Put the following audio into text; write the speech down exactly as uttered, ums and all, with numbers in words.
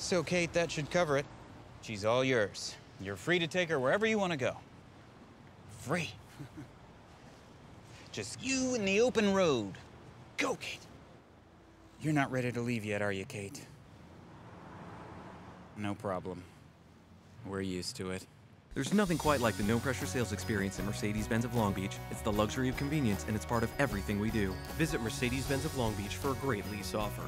So, Kate, that should cover it. She's all yours. You're free to take her wherever you want to go. Free. Just you and the open road. Go, Kate. You're not ready to leave yet, are you, Kate? No problem. We're used to it. There's nothing quite like the no-pressure sales experience at Mercedes-Benz of Long Beach. It's the luxury of convenience, and it's part of everything we do. Visit Mercedes-Benz of Long Beach for a great lease offer.